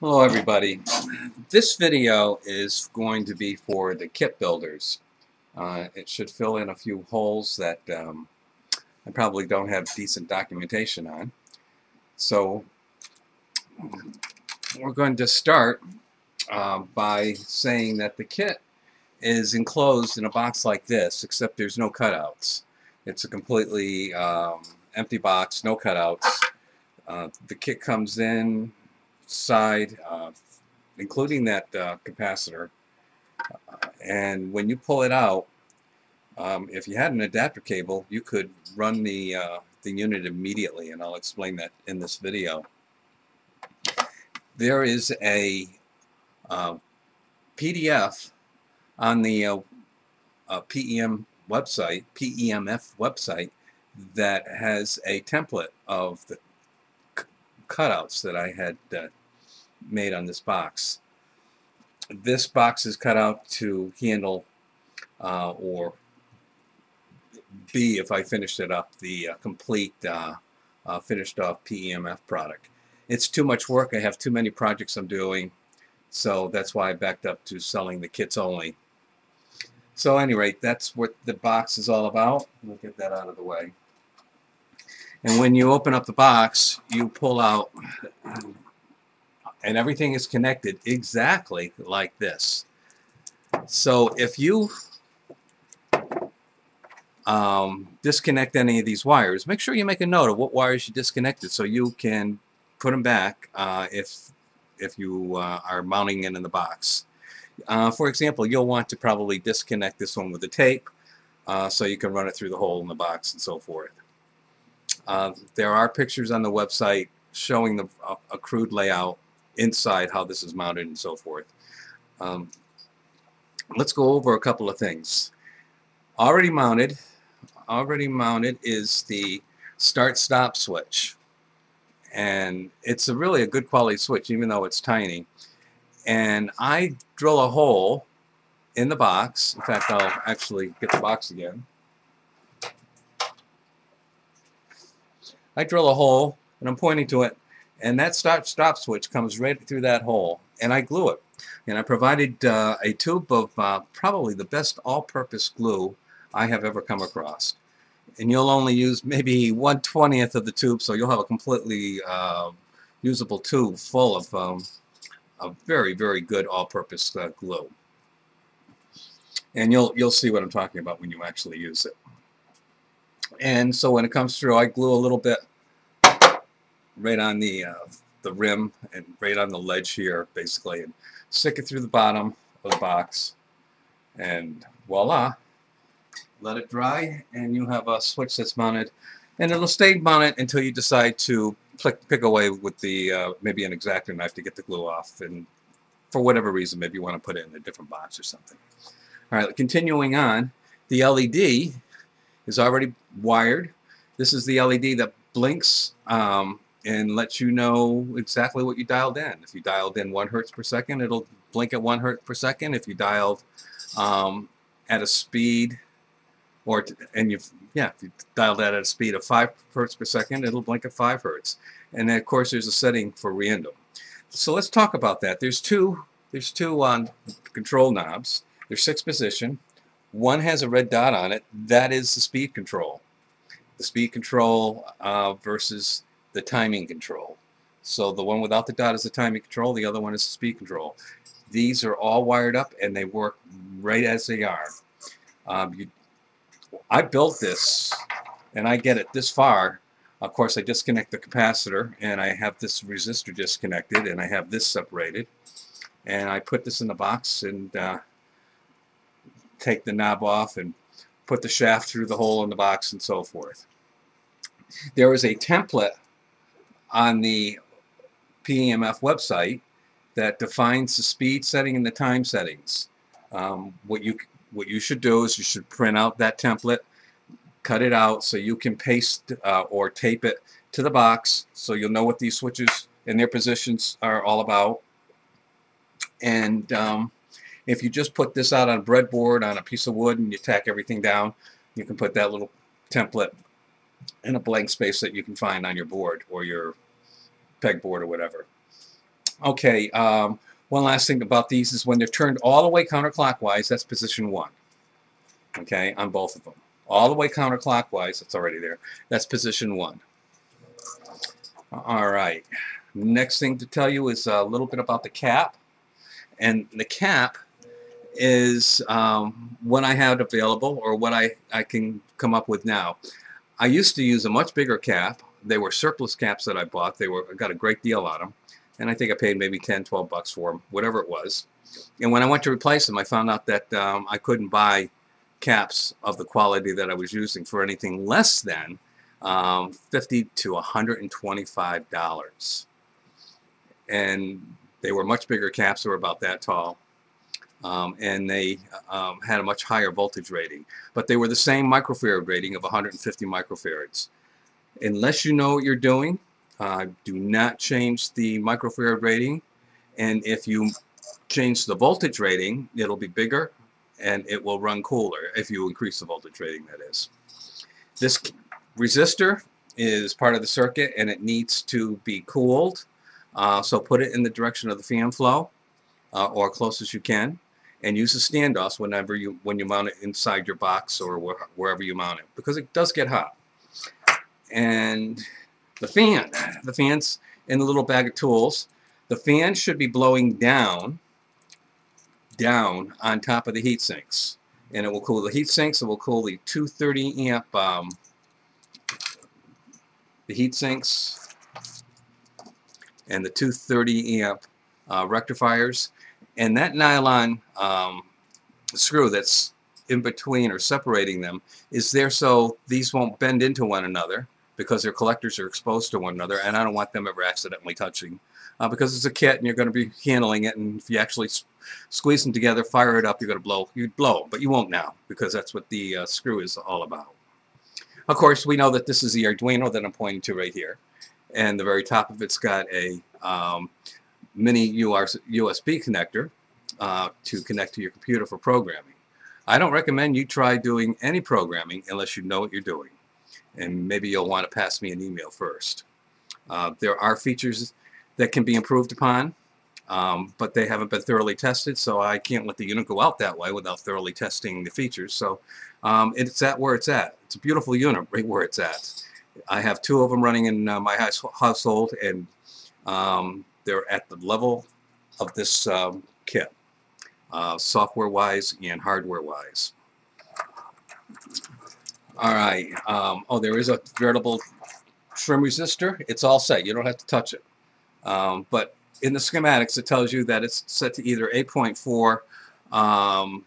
Hello everybody. This video is going to be for the kit builders. It should fill in a few holes that I probably don't have decent documentation on. So we're going to start by saying that the kit is enclosed in a box like this, except there's no cutouts. It's a completely empty box, no cutouts. The kit comes in side, including that capacitor, and when you pull it out, if you had an adapter cable, you could run the unit immediately, and I'll explain that in this video. There is a PDF on the PEM website, PEMF website, that has a template of the cutouts that I had made on this box. This box is cut out to handle or be, if I finished it up, the complete finished off PEMF product. It's too much work. I have too many projects I'm doing, so that's why I backed up to selling the kits only. So at any rate, that's what the box is all about. We'll get that out of the way. And when you open up the box, you pull out, and everything is connected exactly like this. So if you disconnect any of these wires, make sure you make a note of what wires you disconnected so you can put them back if you are mounting it in the box. For example, you'll want to probably disconnect this one with the tape so you can run it through the hole in the box and so forth. There are pictures on the website showing a crude layout inside, how this is mounted and so forth. Let's go over a couple of things. Already mounted is the start-stop switch, and it's really a good quality switch even though it's tiny. And I drill a hole in the box. In fact, I'll actually get the box again. I drill a hole, and I'm pointing to it, and that stop switch comes right through that hole, and I glue it. And I provided a tube of probably the best all-purpose glue I have ever come across. And you'll only use maybe 1/20th of the tube, so you'll have a completely usable tube full of a very, very good all-purpose glue. And you'll see what I'm talking about when you actually use it. And so when it comes through, I glue a little bit right on the rim and right on the ledge here, basically, and stick it through the bottom of the box, and voila, let it dry, and you have a switch that's mounted, and it'll stay mounted until you decide to pick away with the maybe an X-Acto knife to get the glue off, and for whatever reason, maybe you want to put it in a different box or something. All right, continuing on, the LED is already wired. This is the LED that blinks and lets you know exactly what you dialed in. If you dialed in 1 hertz per second, it'll blink at 1 hertz per second. If you dialed at a speed, if you dialed that at a speed of 5 hertz per second, it'll blink at 5 hertz. And then, of course, there's a setting for random. So let's talk about that. There's two control knobs. There's 6 position. One has a red dot on it. That is the speed control. The speed control versus the timing control. So the one without the dot is the timing control. The other one is the speed control. These are all wired up, and they work right as they are. I built this, and I get it this far. Of course, I disconnect the capacitor, and I have this resistor disconnected, and I have this separated. And I put this in the box, and take the knob off and put the shaft through the hole in the box and so forth. There is a template on the PEMF website that defines the speed setting and the time settings. What you should do is you should print out that template, cut it out so you can paste or tape it to the box so you'll know what these switches and their positions are all about. And if you just put this out on a breadboard, on a piece of wood, and you tack everything down, you can put that little template in a blank space that you can find on your board or your pegboard or whatever. Okay, one last thing about these is when they're turned all the way counterclockwise, that's position 1. Okay, on both of them. All the way counterclockwise, it's already there. That's position 1. Alright, next thing to tell you is a little bit about the cap. And the cap is what I had available, or what I can come up with now. I used to use a much bigger cap. They were surplus caps that I bought. I got a great deal on them. And I think I paid maybe 10, 12 bucks for them, whatever it was. And when I went to replace them, I found out that I couldn't buy caps of the quality that I was using for anything less than $50 to $125. And they were much bigger caps. They were about that tall. And they had a much higher voltage rating. But they were the same microfarad rating of 150 microfarads. Unless you know what you're doing, do not change the microfarad rating. And if you change the voltage rating, it'll be bigger and it will run cooler, if you increase the voltage rating, that is. This resistor is part of the circuit and it needs to be cooled. So put it in the direction of the fan flow, or close as you can, and use the standoffs whenever when you mount it inside your box or wherever you mount it, because it does get hot. And the fan's in the little bag of tools. The fan should be blowing down on top of the heat sinks, and it will cool the heat sinks. It will cool the 230 amp the heat sinks and the 230 amp rectifiers. And that nylon screw that's in between or separating them is there so these won't bend into one another, because their collectors are exposed to one another, and I don't want them ever accidentally touching, because it's a kit and you're going to be handling it, and if you actually squeeze them together, fire it up, you're going to blow. You'd blow, but you won't now, because that's what the screw is all about. Of course, we know that this is the Arduino that I'm pointing to right here, and the very top of it's got a mini USB connector to connect to your computer for programming. I don't recommend you try doing any programming unless you know what you're doing. And maybe you'll want to pass me an email first. There are features that can be improved upon, but they haven't been thoroughly tested, so I can't let the unit go out that way without thoroughly testing the features. So it's at where it's at. It's a beautiful unit right where it's at. I have 2 of them running in my household, and they're at the level of this kit, software-wise and hardware-wise. All right. Oh, there is a veritable trim resistor. It's all set. You don't have to touch it. But in the schematics, it tells you that it's set to either 8.4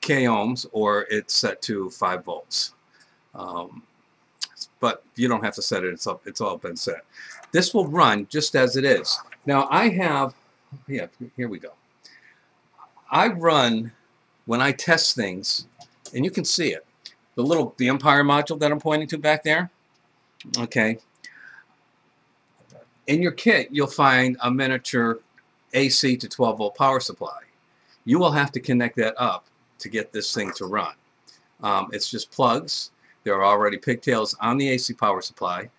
k ohms, or it's set to 5 volts. But you don't have to set it. It's all been set. This will run just as it is. Now I have, yeah, here we go. I run, when I test things, and you can see it, the Empire module that I'm pointing to back there. Okay. In your kit, you'll find a miniature AC to 12 volt power supply. You will have to connect that up to get this thing to run. It's just plugs. There are already pigtails on the AC power supply,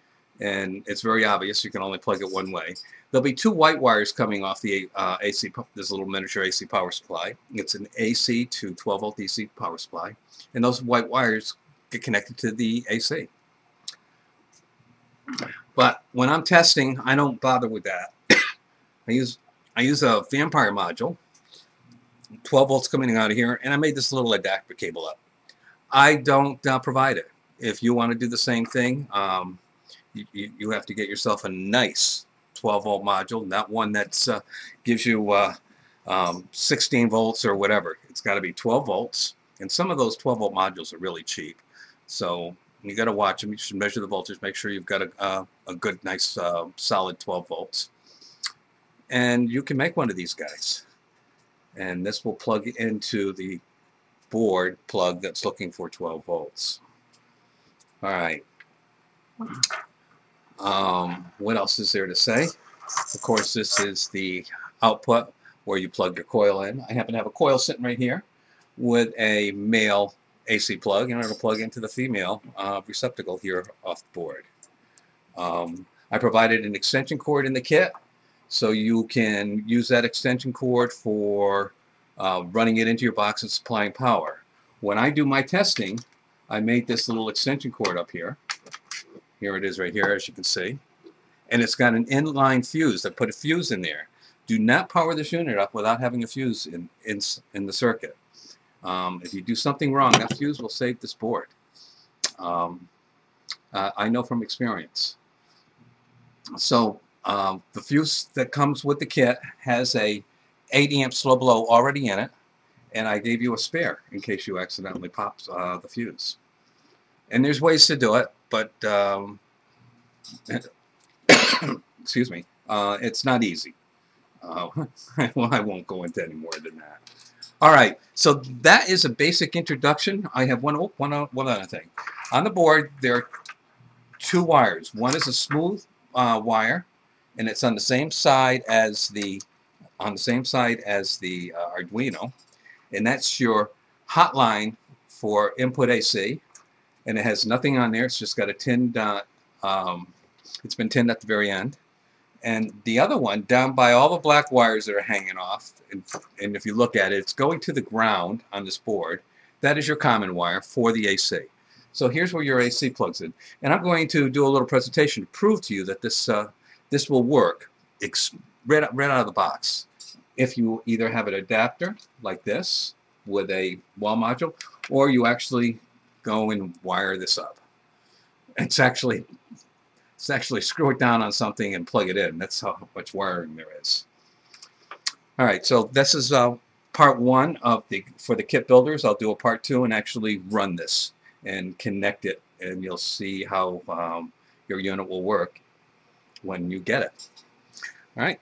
and it's very obvious you can only plug it one way. There'll be 2 white wires coming off the AC, this little miniature AC power supply. It's an AC to 12 volt DC power supply, and those white wires get connected to the AC. But when I'm testing, I don't bother with that. I use a Vampire module, 12 volts coming out of here, and I made this little adapter cable up. I don't provide it. If you want to do the same thing, you have to get yourself a nice 12 volt module, not one that gives you 16 volts or whatever. It's got to be 12 volts, and some of those 12 volt modules are really cheap. So you got to watch them. You should measure the voltage, make sure you've got a good, nice, solid 12 volts. And you can make one of these guys. And this will plug into the board plug that's looking for 12 volts. All right. What else is there to say? Of course, this is the output where you plug your coil in. I happen to have a coil sitting right here with a male AC plug, and it'll plug into the female receptacle here off the board. I provided an extension cord in the kit. So you can use that extension cord for running it into your box and supplying power. When I do my testing, I made this little extension cord up here. Here it is right here, as you can see. And it's got an inline fuse. I put a fuse in there. Do not power this unit up without having a fuse in the circuit. If you do something wrong, that fuse will save this board. I know from experience. So the fuse that comes with the kit has a 8-amp slow blow already in it, and I gave you a spare in case you accidentally pop the fuse. And there's ways to do it, but excuse me, it's not easy. Well, I won't go into any more than that. All right, so that is a basic introduction. I have one other thing. On the board, there are two wires. One is a smooth wire, and it's on the same side as the Arduino, and that's your hotline for input AC. And it has nothing on there. It's just got a tinned. It's been tinned at the very end. And the other one, down by all the black wires that are hanging off, and if you look at it, it's going to the ground on this board. That is your common wire for the AC. So here's where your AC plugs in. And I'm going to do a little presentation to prove to you that this, this will work right out of the box. If you either have an adapter like this with a wall module, or you actually go and wire this up. It's actually screw it down on something and plug it in. That's how much wiring there is. All right, so this is part one of for the kit builders. I'll do a part two and actually run this and connect it, and you'll see how your unit will work when you get it. All right.